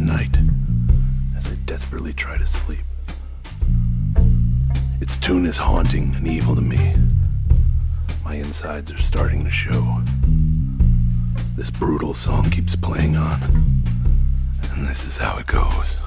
last night as I desperately try to sleep. Its tune is haunting and evil to me. My insides are starting to show. This brutal song keeps playing on, and this is how it goes.